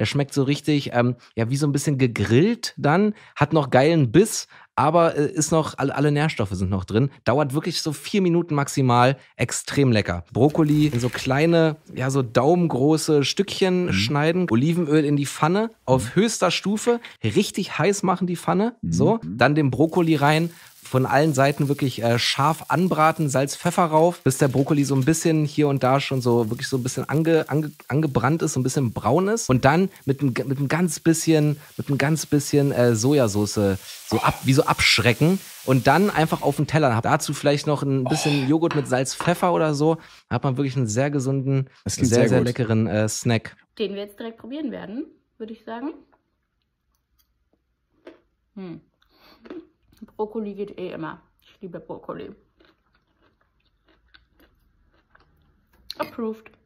Der schmeckt so richtig, ja, wie so ein bisschen gegrillt dann, hat noch geilen Biss, aber ist noch, alle Nährstoffe sind noch drin. Dauert wirklich so 4 Minuten maximal. Extrem lecker. Brokkoli in so kleine, ja, so daumengroße Stückchen schneiden. Olivenöl in die Pfanne auf höchster Stufe. Richtig heiß machen die Pfanne. So, dann den Brokkoli rein. Von allen Seiten wirklich scharf anbraten, Salz, Pfeffer rauf, bis der Brokkoli so ein bisschen hier und da schon so wirklich so ein bisschen angebrannt ist, so ein bisschen braun ist. Und dann mit ein ganz bisschen Sojasauce so abschrecken. Und dann einfach auf den Teller. Dazu vielleicht noch ein bisschen Joghurt mit Salz, Pfeffer oder so. Da hat man wirklich einen sehr gesunden, sehr leckeren Snack. Den wir jetzt direkt probieren werden, würde ich sagen. Brokkoli geht eh immer. Ich liebe Brokkoli. Approved.